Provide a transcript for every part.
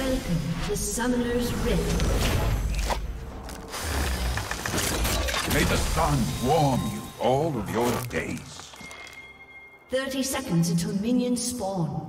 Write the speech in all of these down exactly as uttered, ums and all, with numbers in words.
Welcome to Summoner's Rift. May the sun warm you all of your days. Thirty seconds until minions spawn.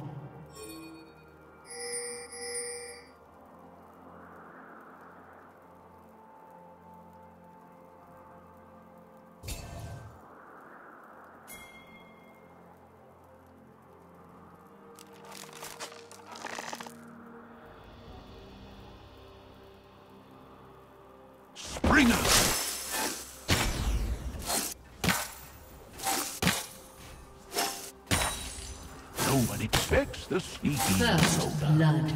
The sneaky first soldier. Blood.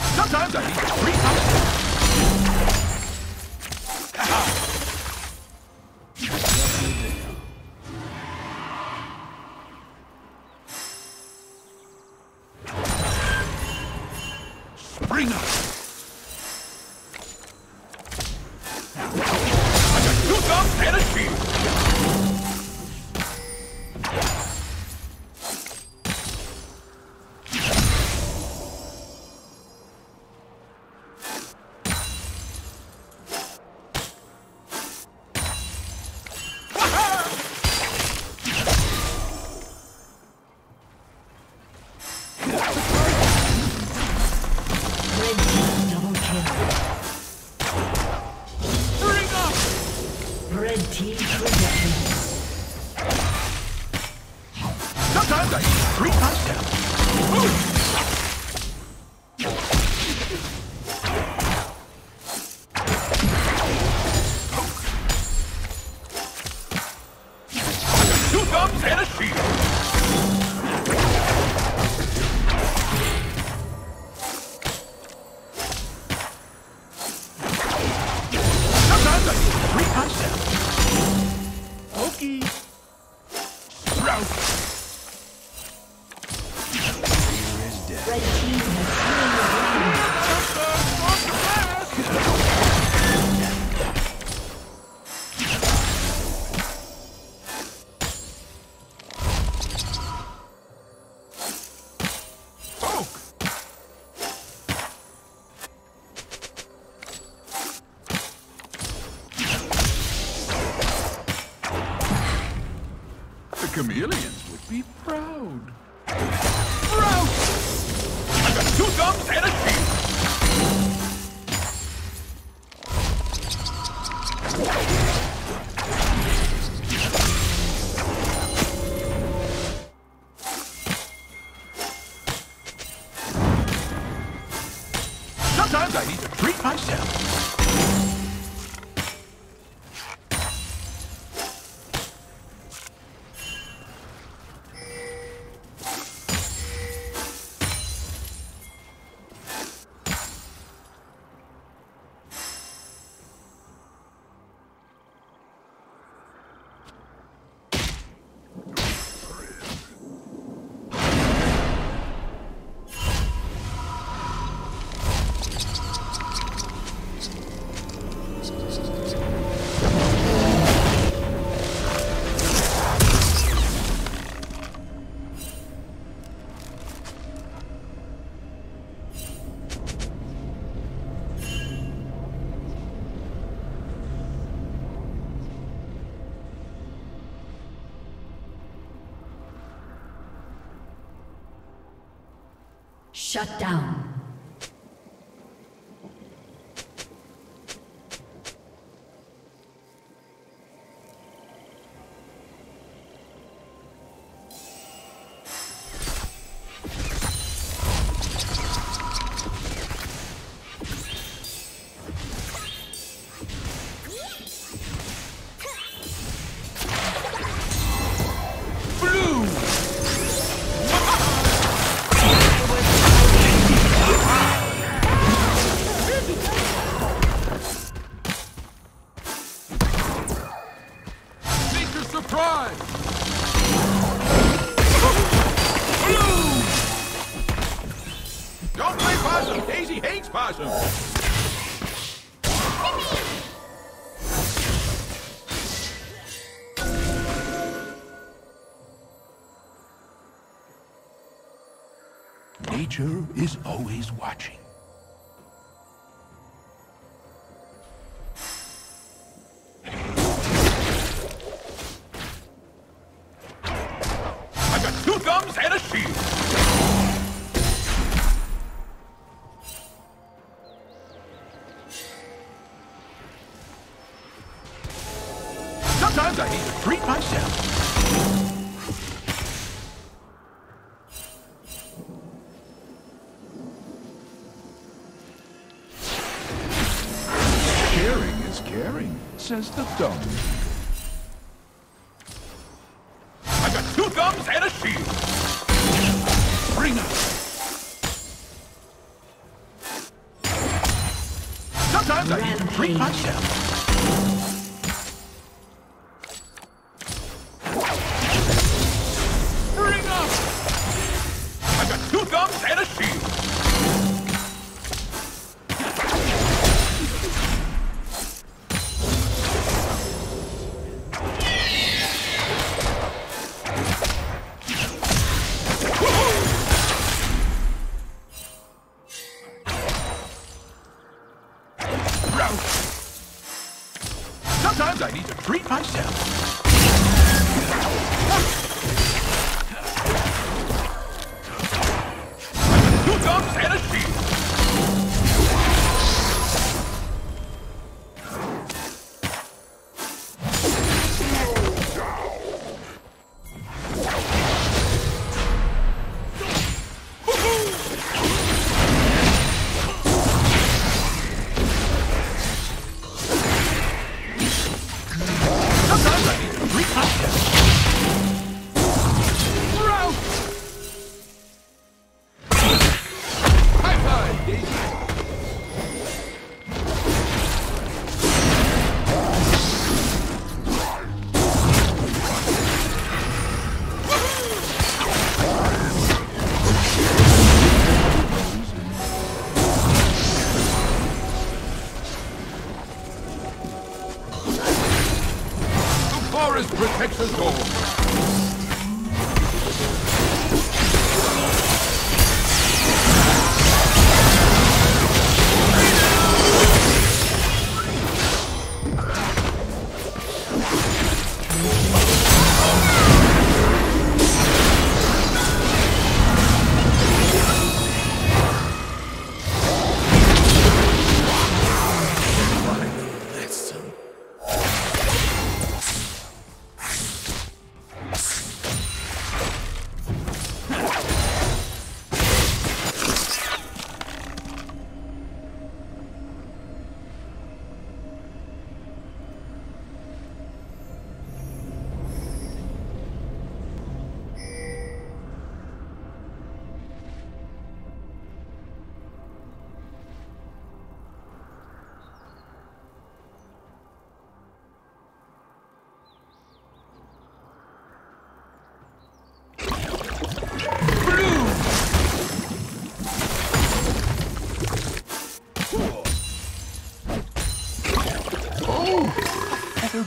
Sometimes I need to free time. Spring up. I got two guns and a shield. Team sometimes I need three touchdowns. Ooh. Chameleons would be proud. Proud! I got two thumbs and a teeth. Sometimes I need to treat myself. Shut down. Nature is always watching. I've got two thumbs and a shield. Sometimes I need to treat myself. Caring is caring, says the thumb. I've got two thumbs and a shield. Bring up. Sometimes I need to treat myself. Sometimes I need to treat myself. Two thumbs and a shield. forest protects us all.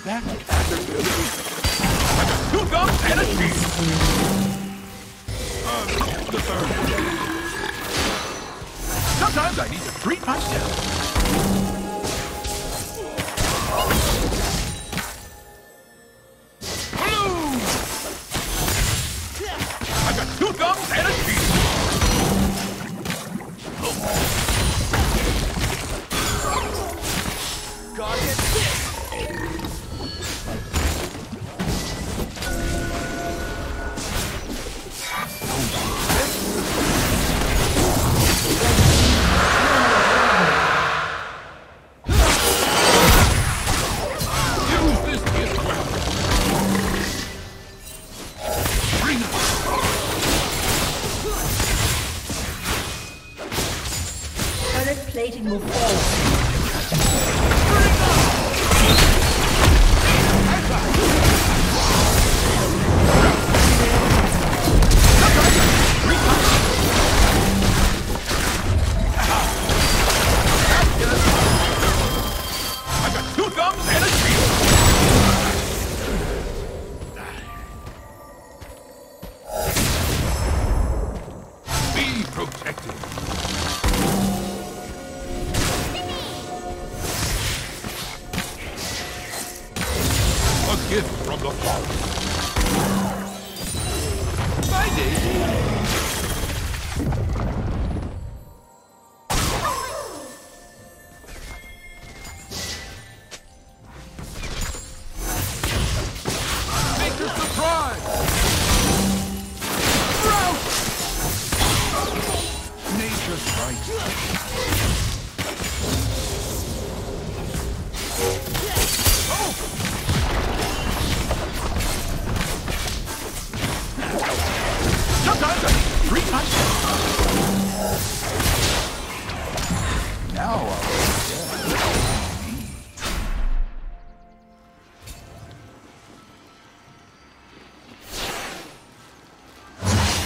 Back after two guns and a cheese. Um, the third. Sometimes I need to treat myself. Plating will fall. I've got two thumbs and a shield.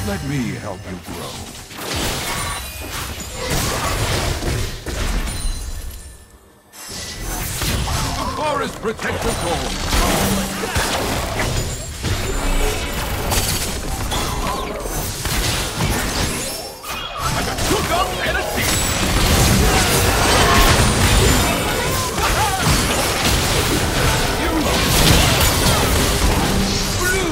Let me help you grow. Forest protect the home. I got two guns and a seat. Blue.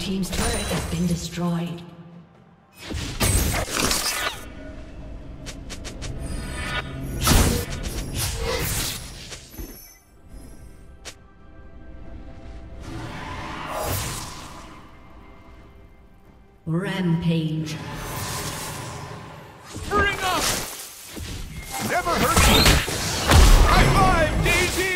Team's turret has been destroyed. Rampage. Bring up! Never hurt me! High five, Daisy!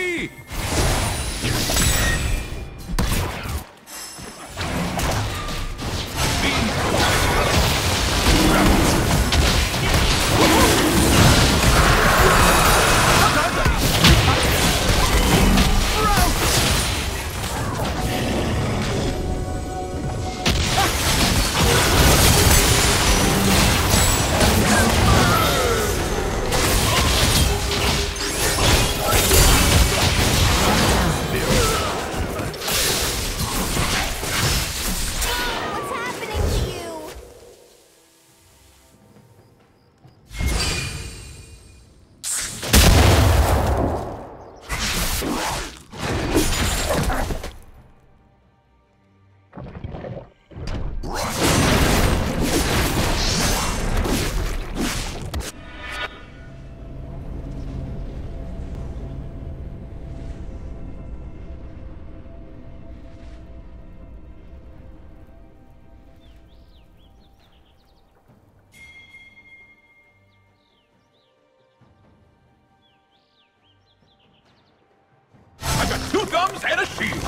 Two thumbs and a shield.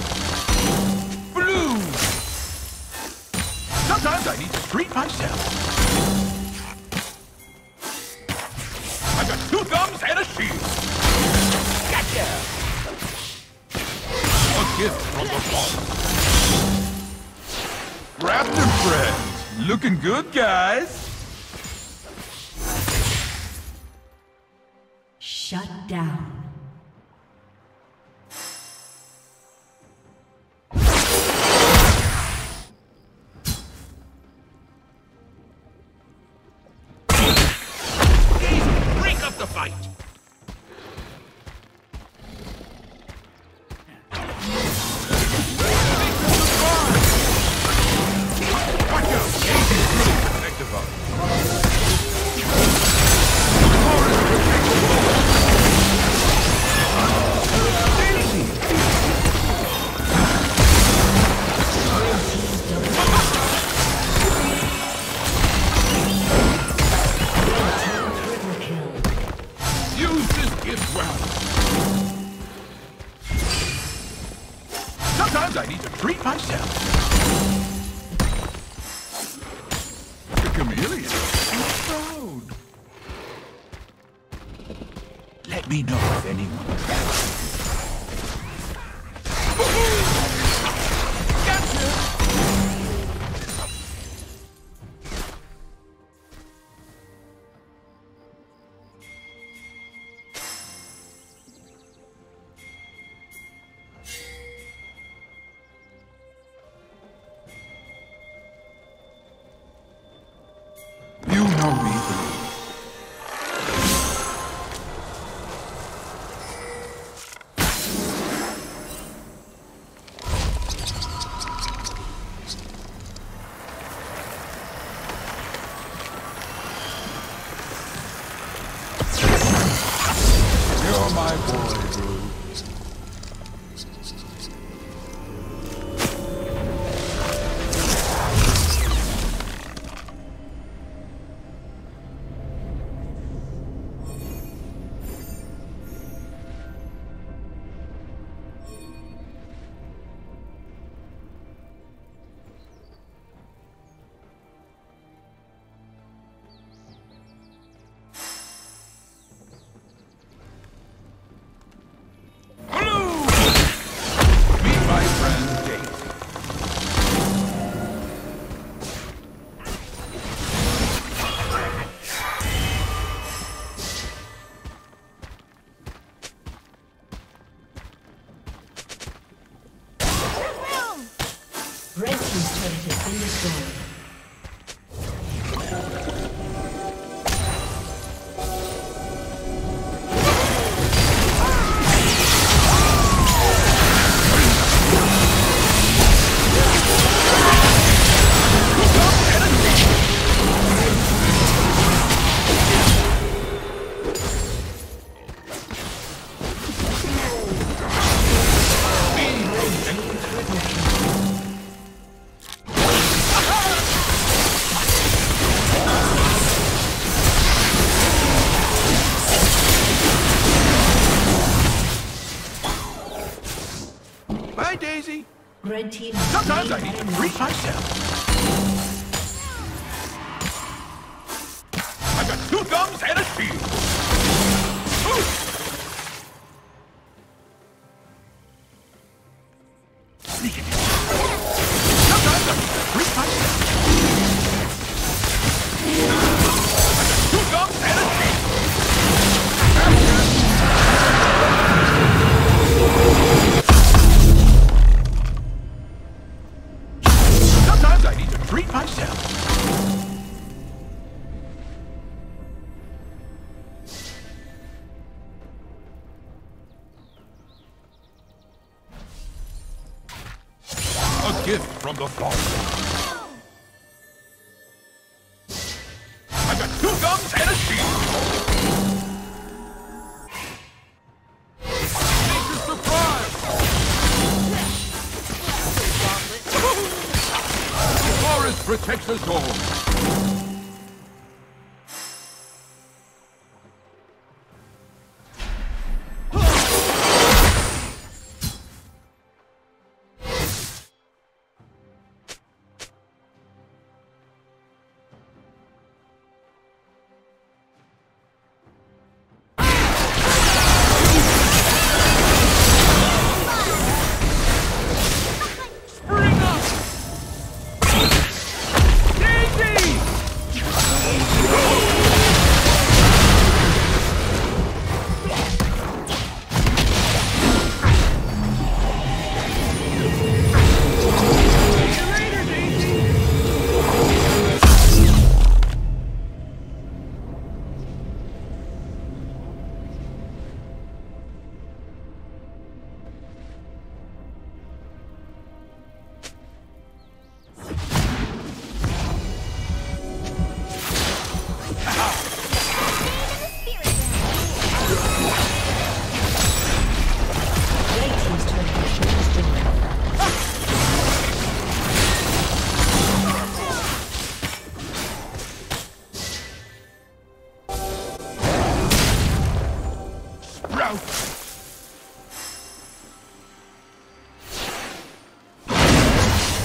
Blue. Sometimes I need to treat myself. I've got two thumbs and a shield. Gotcha. A gift from the boss. Raptor friends, looking good, guys. Shut down. We know if anyone gotcha. You know me. My boy, dude. been destroyed. Red team. Sometimes I need to reach myself. I've got two thumbs and a shield. Sneak it. Sometimes I need to reach myself. I've got two thumbs and a shield. I need to treat myself. A gift from the Father. I've got two guns and a shield. Protects us all.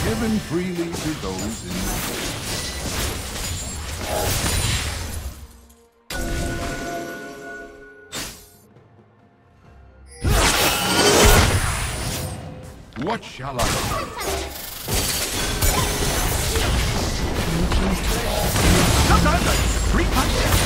Given freely to those in need. What shall I do? Sometimes I need to treat myself.